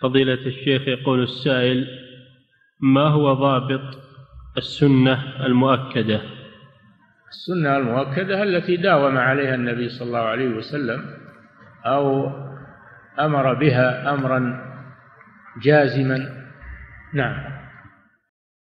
فضيلة الشيخ، يقول السائل: ما هو ضابط السنة المؤكدة؟ السنة المؤكدة التي داوم عليها النبي صلى الله عليه وسلم أو أمر بها أمرا جازما. نعم.